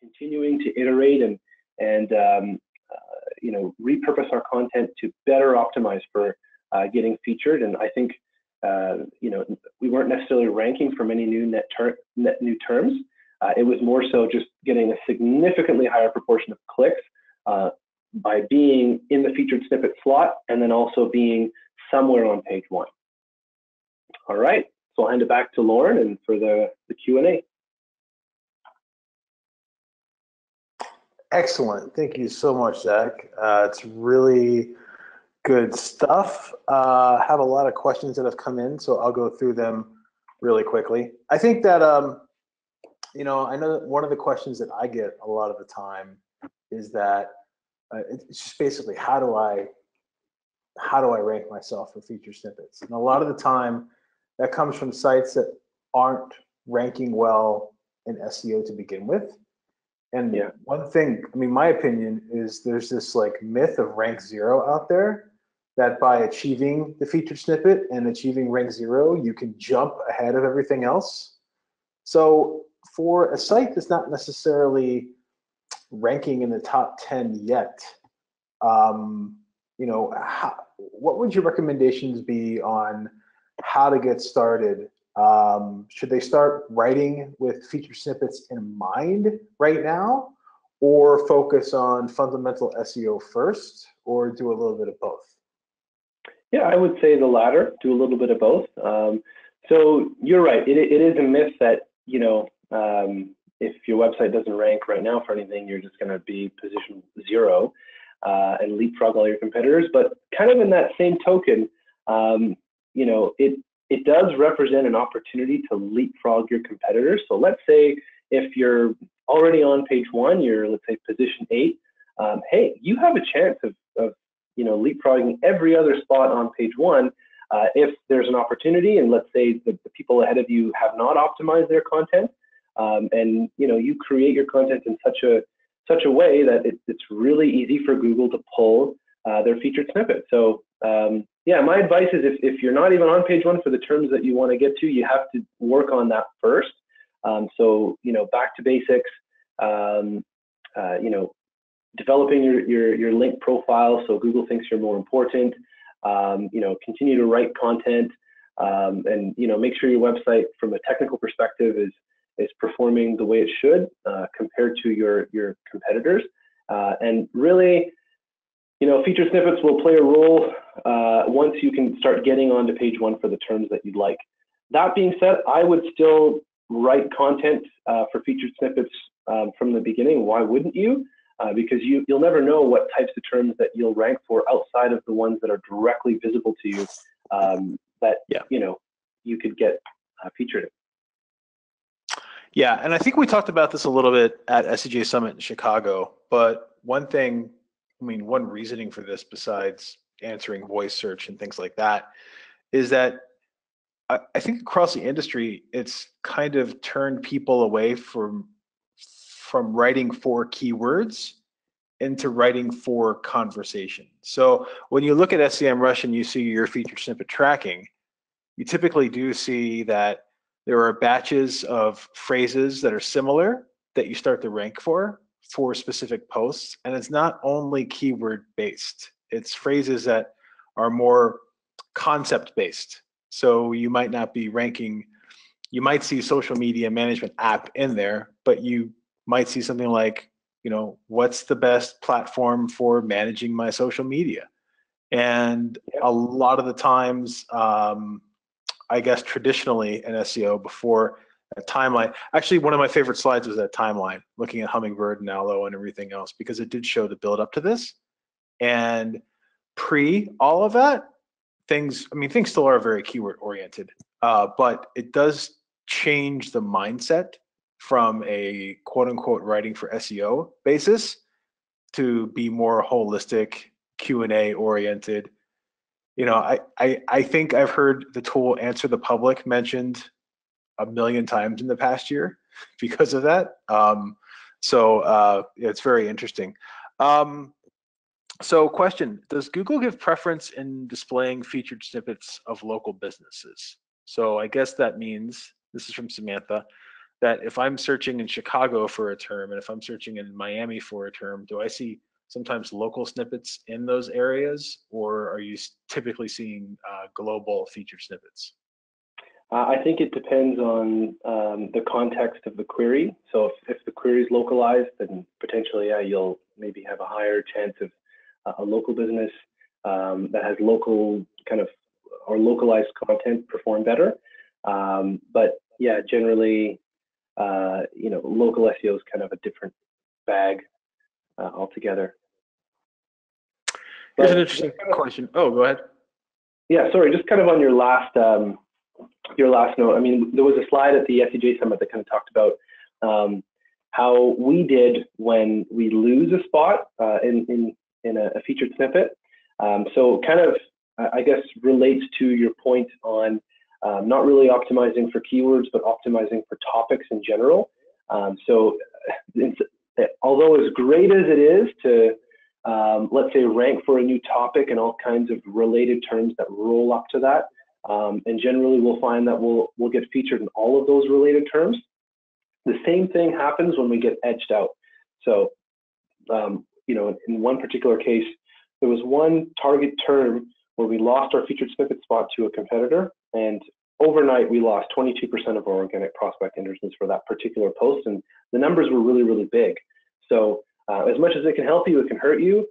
continuing to iterate and repurpose our content to better optimize for getting featured. And I think we weren't necessarily ranking for many new net new terms. It was more so just getting a significantly higher proportion of clicks by being in the featured snippet slot and then also being somewhere on page one. All right, so I'll hand it back to Lauren and for the Q&A. Excellent. Thank you so much, Zach. It's really good stuff. I have a lot of questions that have come in, so I'll go through them really quickly. I think that, I know that one of the questions that I get a lot of the time is that it's just basically, how do I rank myself for feature snippets? And a lot of the time that comes from sites that aren't ranking well in SEO to begin with. And yeah, one thing, I mean, my opinion is there's this like myth of rank zero out there that by achieving the featured snippet and achieving rank zero, you can jump ahead of everything else. So for a site that's not necessarily ranking in the top 10 yet, what would your recommendations be on how to get started? Should they start writing with feature snippets in mind right now, or focus on fundamental SEO first, or do a little bit of both? Yeah, I would say the latter, do a little bit of both. So you're right, it is a myth that, if your website doesn't rank right now for anything, you're just going to be position zero and leapfrog all your competitors. But kind of in that same token, it does represent an opportunity to leapfrog your competitors. So let's say if you're already on page one, you're, let's say, position 8, hey, you have a chance of leapfrogging every other spot on page one if there's an opportunity, and let's say that the people ahead of you have not optimized their content, and you create your content in such a way that it's really easy for Google to pull their featured snippet. So yeah, my advice is if you're not even on page one for the terms that you want to get to, you have to work on that first. So back to basics, developing your link profile so Google thinks you're more important, continue to write content, and make sure your website from a technical perspective is performing the way it should compared to your competitors. And really, feature snippets will play a role once you can start getting onto page one for the terms that you'd like. That being said, I would still write content for featured snippets from the beginning. Why wouldn't you? Because you'll never know what types of terms that you'll rank for outside of the ones that are directly visible to you you could get featured in. Yeah, and I think we talked about this a little bit at SEJ Summit in Chicago, but one reasoning for this, besides answering voice search and things like that, is that I think across the industry, it's kind of turned people away from writing for keywords into writing for conversation. So when you look at SEMrush and you see your feature snippet tracking, you typically do see that there are batches of phrases that are similar that you start to rank for specific posts. And it's not only keyword based, it's phrases that are more concept based. So you might not be ranking, you might see social media management app in there, but you might see something like, what's the best platform for managing my social media? And a lot of the times, I guess traditionally in SEO before a timeline. Actually, one of my favorite slides was that timeline, looking at Hummingbird and Allo and everything else, because it did show the build up to this. And pre all of that, things still are very keyword oriented, but it does change the mindset from a quote unquote writing for SEO basis to be more holistic, Q&A oriented. I think I've heard the tool Answer the Public mentioned a million times in the past year because of that. It's very interesting. So question, does Google give preference in displaying featured snippets of local businesses? So I guess that means, this is from Samantha, that if I'm searching in Chicago for a term and if I'm searching in Miami for a term, do I see sometimes local snippets in those areas, or are you typically seeing global featured snippets? I think it depends on the context of the query. So if the query is localized, then potentially you'll maybe have a higher chance of a local business that has local kind of or localized content perform better. But yeah, generally, you know, local SEO is kind of a different bag altogether. Here's an interesting question. Oh, go ahead. Yeah, sorry, just kind of on your last note. I mean, there was a slide at the SEJ Summit that kind of talked about how we did when we lose a spot in a featured snippet. So kind of, I guess, relates to your point on not really optimizing for keywords, but optimizing for topics in general. So although as great as it is to, let's say, rank for a new topic and all kinds of related terms that roll up to that, and generally we'll find that we'll get featured in all of those related terms. The same thing happens when we get edged out. So, you know, in one particular case, there was one target term where we lost our featured snippet spot to a competitor, and overnight we lost 22% of our organic prospect interests for that particular post, and the numbers were really, really big. So as much as it can help you, it can hurt you.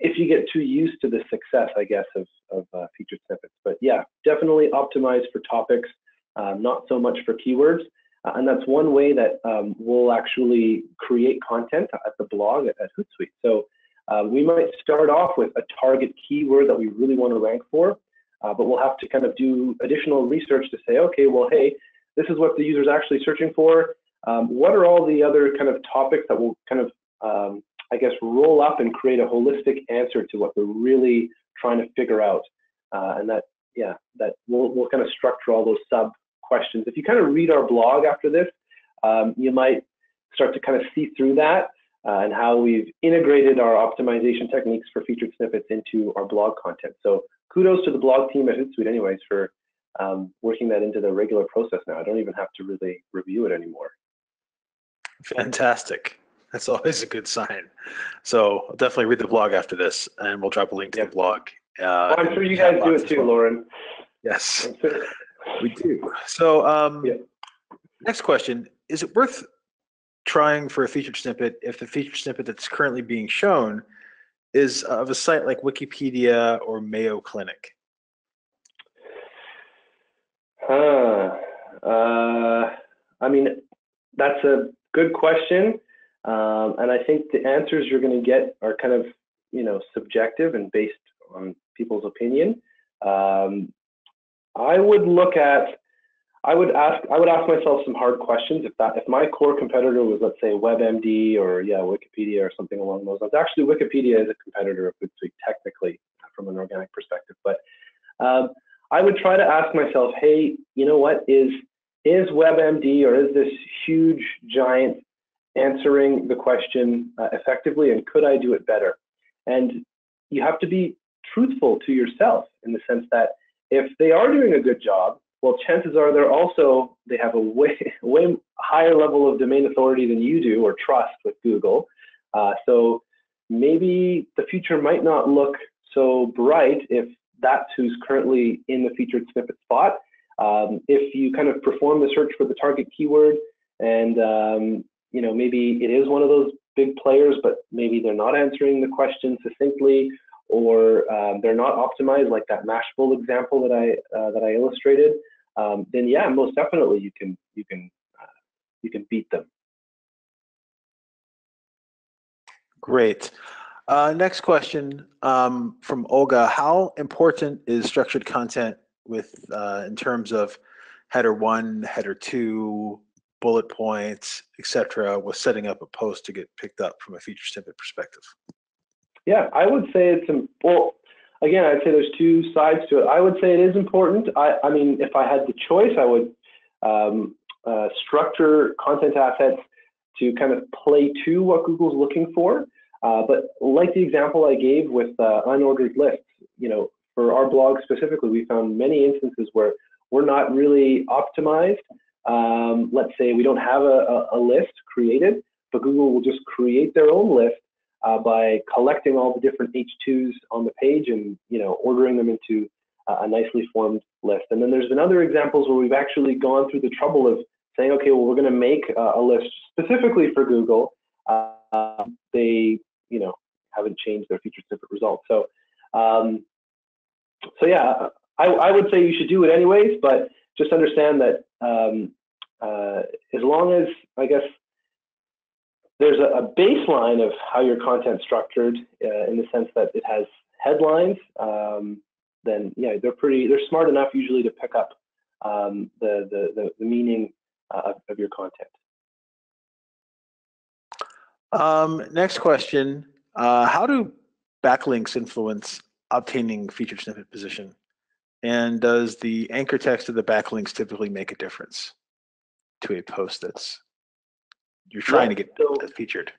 If you get too used to the success, I guess, of featured snippets. But yeah, definitely optimize for topics, not so much for keywords. And that's one way that we'll actually create content at the blog at Hootsuite. So we might start off with a target keyword that we really want to rank for, but we'll have to kind of do additional research to say, okay, well, hey, this is what the user is actually searching for. What are all the other kind of topics that will kind of, I guess, roll up and create a holistic answer to what we're really trying to figure out? And that, yeah, that we'll kind of structure all those sub questions. If you kind of read our blog after this, you might start to kind of see through that and how we've integrated our optimization techniques for featured snippets into our blog content. So kudos to the blog team at Hootsuite anyways for working that into the regular process now. I don't even have to really review it anymore. Fantastic. That's always a good sign. So definitely read the blog after this, and we'll drop a link to the blog. Well, I'm sure you guys do it too, Lauren. Yes. We do. So next question, is it worth trying for a featured snippet if the featured snippet that's currently being shown is of a site like Wikipedia or Mayo Clinic? I mean, that's a good question. And I think the answers you're going to get are kind of, you know, subjective and based on people's opinion. I would ask myself some hard questions if my core competitor was, let's say, WebMD or Wikipedia or something along those lines. Actually, Wikipedia is a competitor of Hootsuite technically from an organic perspective, but I would try to ask myself, hey, you know what, is WebMD or is this huge giant answering the question effectively, and could I do it better? And you have to be truthful to yourself in the sense that if they are doing a good job, well, chances are they have a way higher level of domain authority than you do or trust with Google. So maybe the future might not look so bright if that's who's currently in the featured snippet spot. If you kind of perform the search for the target keyword and you know, maybe it is one of those big players, but maybe they're not answering the question succinctly, or they're not optimized, like that Mashable example that I illustrated, then yeah, most definitely you can beat them. Great. Next question from Olga: how important is structured content with in terms of header one, header two, bullet points, etc., with setting up a post to get picked up from a featured snippet perspective? Yeah, I would say it's important. Well, again, I'd say there's two sides to it. I would say it is important. I mean, if I had the choice, I would structure content assets to kind of play to what Google's looking for. But like the example I gave with unordered lists, you know, for our blog specifically, we found many instances where we're not really optimized. Let's say we don't have a list created, but Google will just create their own list by collecting all the different H2s on the page and, you know, ordering them into a nicely formed list. And then there's been other examples where we've actually gone through the trouble of saying, okay, well, we're going to make a list specifically for Google. They, you know, haven't changed their feature-specific results. So, yeah, I would say you should do it anyways, but just understand that as long as, I guess, there's a baseline of how your content's structured in the sense that it has headlines, then yeah, they're smart enough usually to pick up the meaning of your content. Next question. How do backlinks influence obtaining featured snippet position? And does the anchor text of the backlinks typically make a difference to a post that's you're trying to get featured?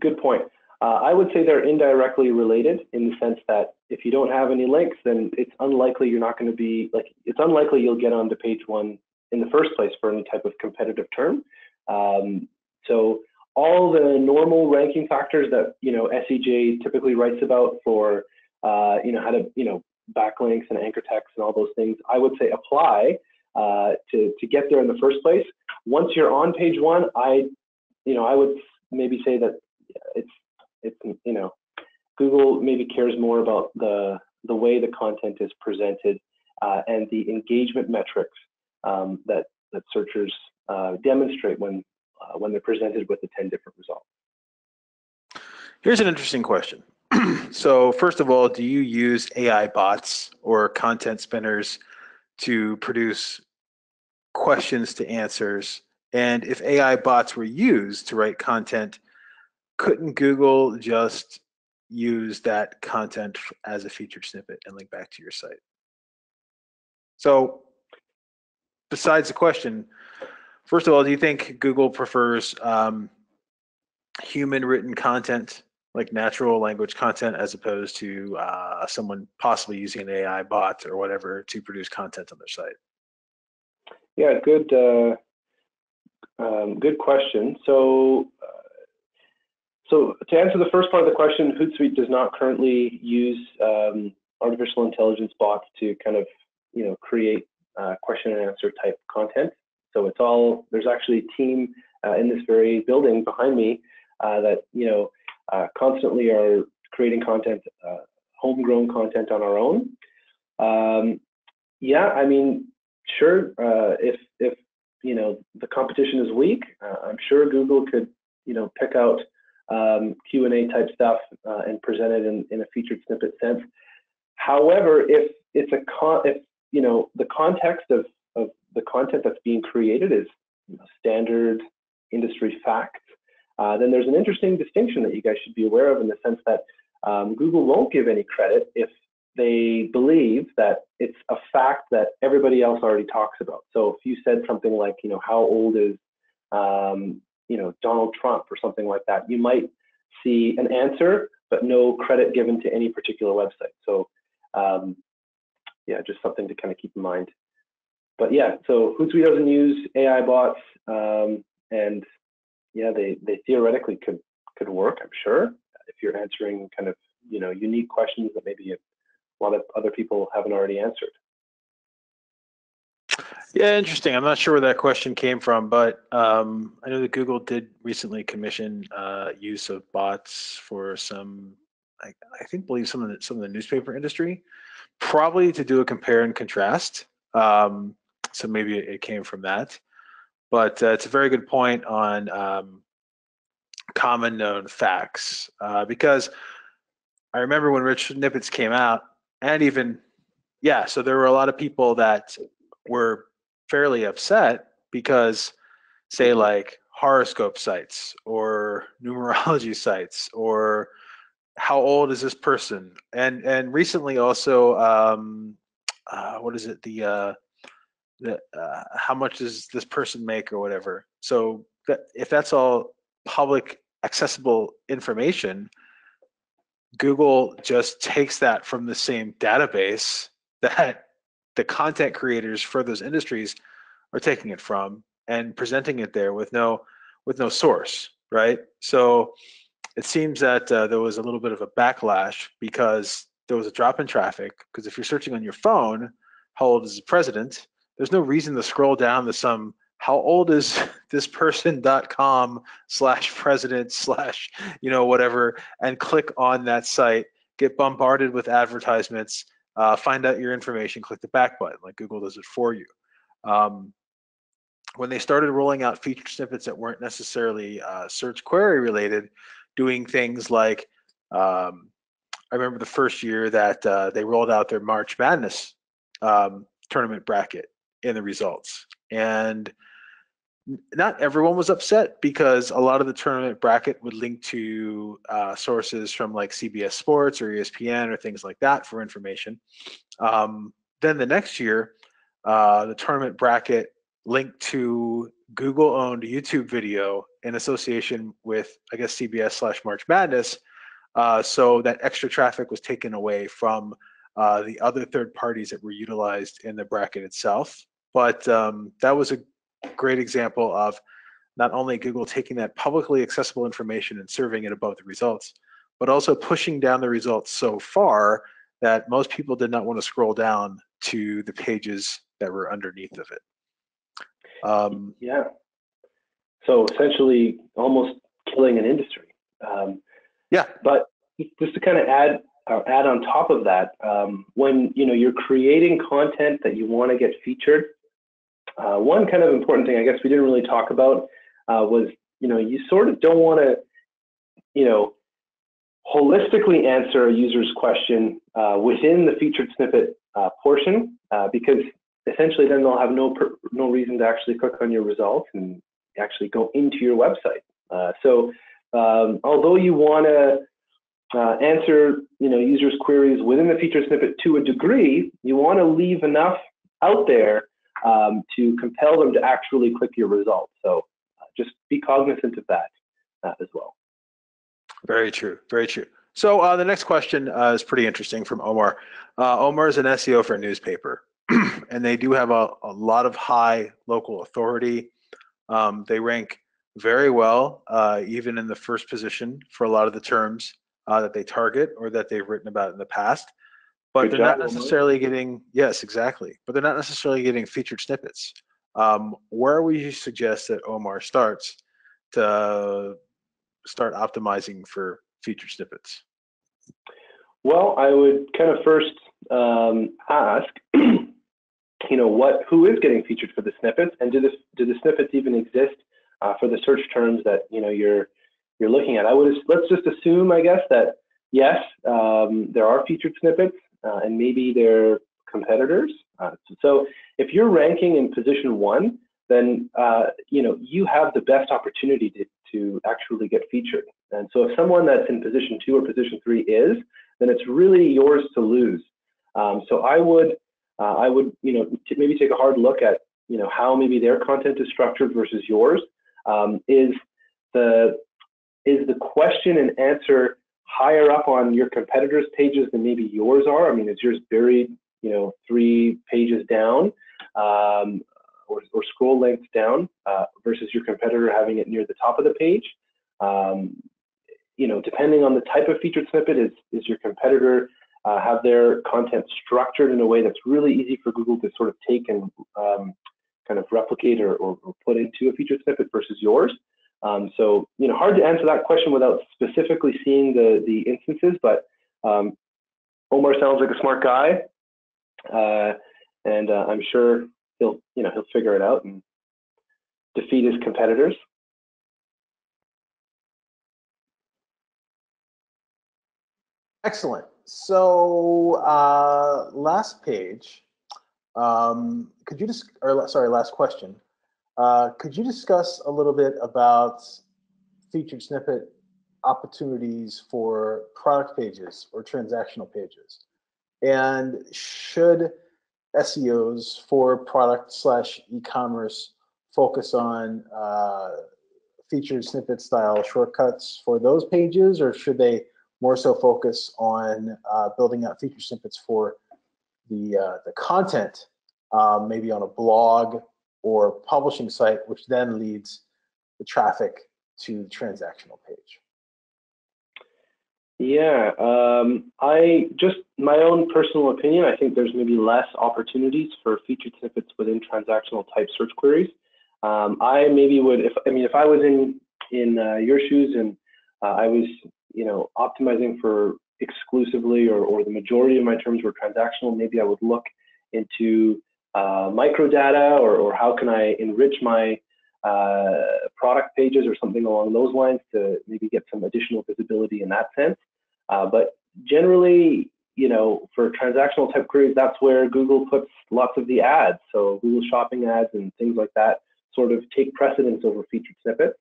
Good point. I would say they're indirectly related in the sense that if you don't have any links, then it's unlikely you're not going to be it's unlikely you'll get onto page one in the first place for any type of competitive term. So all the normal ranking factors that, you know, SEJ typically writes about for, you know, how to, you know, backlinks and anchor text and all those things, I would say apply to get there in the first place. Once you're on page one, I would maybe say that it's you know, Google maybe cares more about the way the content is presented and the engagement metrics that searchers demonstrate when they're presented with the 10 different results. Here's an interesting question. So first of all, do you use AI bots or content spinners to produce questions to answers? And if AI bots were used to write content, couldn't Google just use that content as a featured snippet and link back to your site? So besides the question, first of all, do you think Google prefers human written content, like natural language content, as opposed to someone possibly using an AI bot or whatever to produce content on their site? Yeah, good, good question. So, so to answer the first part of the question, Hootsuite does not currently use artificial intelligence bots to kind of, you know, create question and answer type content. So it's all, there's actually a team in this very building behind me that, you know, constantly are creating content, homegrown content on our own. Yeah, I mean, sure, if you know, the competition is weak, I'm sure Google could, you know, pick out Q&A type stuff and present it in a featured snippet sense. However, if it's if you know, the context of the content that's being created is, you know, standard industry facts, then there's an interesting distinction that you guys should be aware of, in the sense that Google won't give any credit if they believe that it's a fact that everybody else already talks about. So if you said something like, you know, how old is, you know, Donald Trump or something like that, you might see an answer, but no credit given to any particular website. So yeah, just something to kind of keep in mind. But yeah, so Hootsuite doesn't use AI bots, and yeah, they theoretically could work, I'm sure, if you're answering kind of, you know, unique questions that maybe a lot of other people haven't already answered. Yeah, interesting. I'm not sure where that question came from, but I know that Google did recently commission use of bots for some, I believe some of the newspaper industry, probably to do a compare and contrast. So maybe it came from that. But it's a very good point on common known facts, because I remember when Rich Snippets came out, and even, yeah, so there were a lot of people that were fairly upset because, say, like horoscope sites or numerology sites or how old is this person? And recently also, what is it, how much does this person make or whatever. So that, if that's all public accessible information, Google just takes that from the same database that the content creators for those industries are taking it from and presenting it there with no source, right? So it seems that there was a little bit of a backlash because there was a drop in traffic, because if you're searching on your phone, how old is the president? There's no reason to scroll down to some how old is this person.com/president/ whatever, and click on that site, get bombarded with advertisements, find out your information, click the back button like Google does it for you. When they started rolling out feature snippets that weren't necessarily search query related, doing things like, I remember the first year that they rolled out their March Madness tournament bracket in the results. And not everyone was upset, because a lot of the tournament bracket would link to sources from like CBS Sports or ESPN or things like that for information. Then the next year, the tournament bracket linked to Google-owned YouTube video in association with, I guess, CBS/March Madness. So that extra traffic was taken away from the other third parties that were utilized in the bracket itself. But that was a great example of not only Google taking that publicly accessible information and serving it above the results, but also pushing down the results so far that most people did not want to scroll down to the pages that were underneath of it. Yeah. So essentially almost killing an industry. Yeah. But just to kind of add on top of that, when you're creating content that you want to get featured, one kind of important thing I guess we didn't really talk about was you sort of don't want to holistically answer a user's question within the featured snippet portion, because essentially then they'll have no reason to actually click on your results and actually go into your website. So although you want to answer users' queries within the feature snippet to a degree, you want to leave enough out there to compel them to actually click your results. So just be cognizant of that as well. Very true, very true. So the next question is pretty interesting from Omar. Omar is an SEO for a newspaper, and they do have a lot of high local authority. They rank very well, even in the first position for a lot of the terms that they target or that they've written about in the past, but they're not necessarily getting, yes, exactly, but they're not necessarily getting featured snippets. Where would you suggest that Omar starts to start optimizing for featured snippets? Well, I would kind of first ask, who is getting featured for the snippets, and do the snippets even exist for the search terms that you're looking at? Let's just assume, I guess, that yes, there are featured snippets and maybe they're competitors. So if you're ranking in position one, then you have the best opportunity to actually get featured. And so if someone that's in position two or position three is, then it's really yours to lose. So I would maybe take a hard look at how maybe their content is structured versus yours. Is the question and answer higher up on your competitors' pages than maybe yours are? I mean, is yours buried, 3 pages down or scroll lengths down versus your competitor having it near the top of the page? Depending on the type of featured snippet, is your competitor have their content structured in a way that's really easy for Google to sort of take and kind of replicate or put into a featured snippet versus yours? So, hard to answer that question without specifically seeing the instances, but Omar sounds like a smart guy, and I'm sure he'll figure it out and defeat his competitors. Excellent. So, last page, last question. Could you discuss a little bit about featured snippet opportunities for product pages or transactional pages? And should SEOs for product/e-commerce focus on featured snippet style shortcuts for those pages, or should they more so focus on building out featured snippets for the content, maybe on a blog or publishing site, which then leads the traffic to the transactional page. Yeah, I just, my own personal opinion, I think there's maybe less opportunities for featured snippets within transactional type search queries. I maybe would, if I was in your shoes and I was, optimizing for exclusively or the majority of my terms were transactional, maybe I would look into microdata or how can I enrich my product pages or something along those lines to maybe get some additional visibility in that sense. But generally, for transactional type queries, that's where Google puts lots of the ads. So Google Shopping ads and things like that sort of take precedence over featured snippets.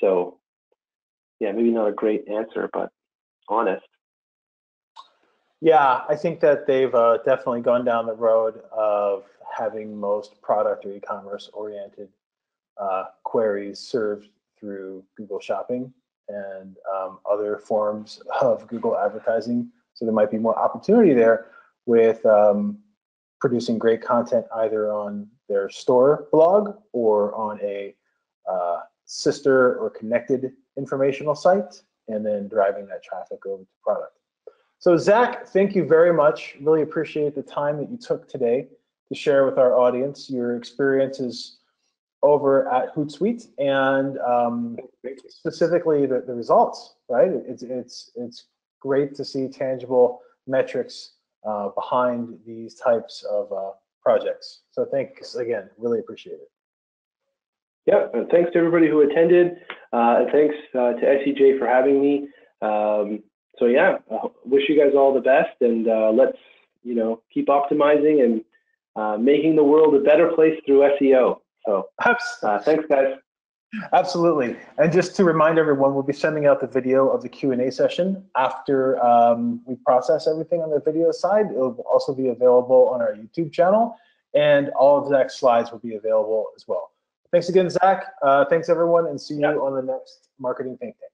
So yeah, maybe not a great answer, but honest. Yeah, I think that they've definitely gone down the road of having most product or e-commerce oriented queries served through Google Shopping and other forms of Google advertising. So there might be more opportunity there with producing great content either on their store blog or on a sister or connected informational site, and then driving that traffic over to product. So Zach, thank you very much. Really appreciate the time that you took today to share with our audience your experiences over at Hootsuite and specifically the results, right? It's great to see tangible metrics behind these types of projects. So thanks again, really appreciate it. Yeah, and thanks to everybody who attended. And thanks to SEJ for having me. So yeah, wish you guys all the best, and let's keep optimizing and making the world a better place through SEO. So thanks, guys. Absolutely, and just to remind everyone, we'll be sending out the video of the Q&A session after we process everything on the video side. It will also be available on our YouTube channel, and all of Zach's slides will be available as well. Thanks again, Zach. Thanks everyone, and see you on the next Marketing Think Tank.